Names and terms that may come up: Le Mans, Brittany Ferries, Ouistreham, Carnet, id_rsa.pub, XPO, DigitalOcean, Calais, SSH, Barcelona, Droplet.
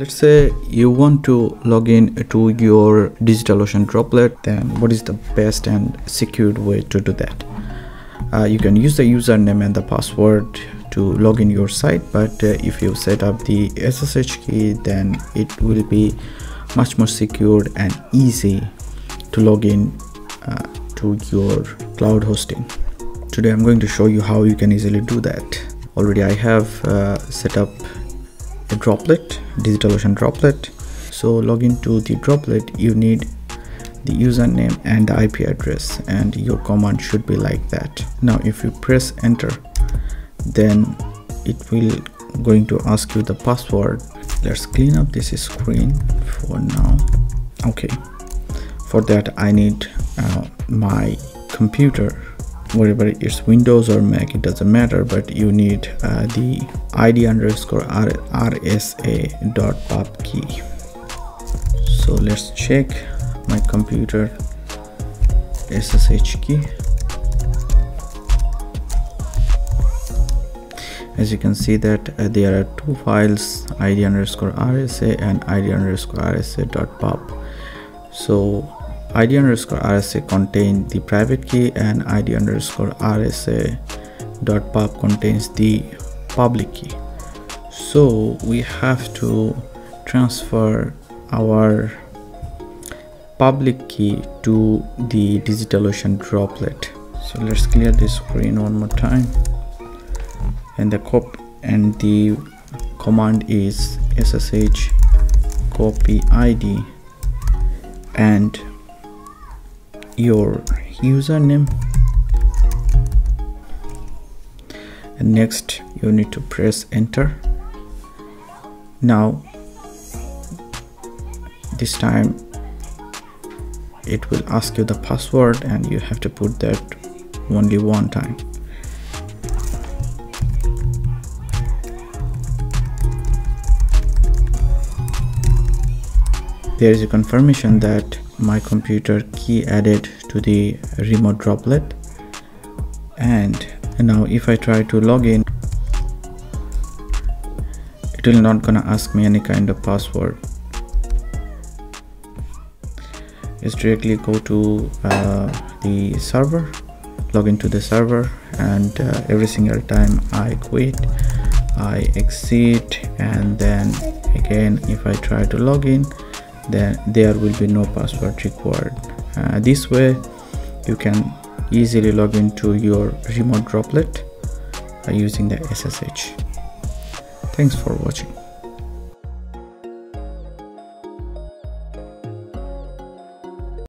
Let's say you want to log in to your DigitalOcean droplet, then what is the best and secured way to do that? You can use the username and the password to log in your site, but if you set up the SSH key, then it will be much more secured and easy to log in to your cloud hosting. Today I'm going to show you how you can easily do that. Already I have set up a droplet, DigitalOcean droplet. So log into the droplet, you need the username and the IP address, and your command should be like that. Now if you press enter, then it will going to ask you the password. Let's clean up this screen for now. Okay, for that I need my computer, whatever it's Windows or Mac, it doesn't matter, but you need the id_rsa.pub key. So let's check my computer SSH key. As you can see that there are two files, id_rsa and id_rsa.pub. so id_rsa contains the private key and id_rsa.pub contains the public key. So we have to transfer our public key to the DigitalOcean droplet. So let's clear this screen one more time, and the command is ssh copy id and your username, and next you need to press enter. Now this time it will ask you the password, and you have to put that only one time. There is a confirmation that my computer key added to the remote droplet, and now if I try to log in, it will not gonna ask me any kind of password. Just directly go to the server, log into the server, and every single time I quit, I exit, and then again if I try to log in, then there will be no password required. This way you can easily log into your remote droplet by using the SSH. Thanks for watching.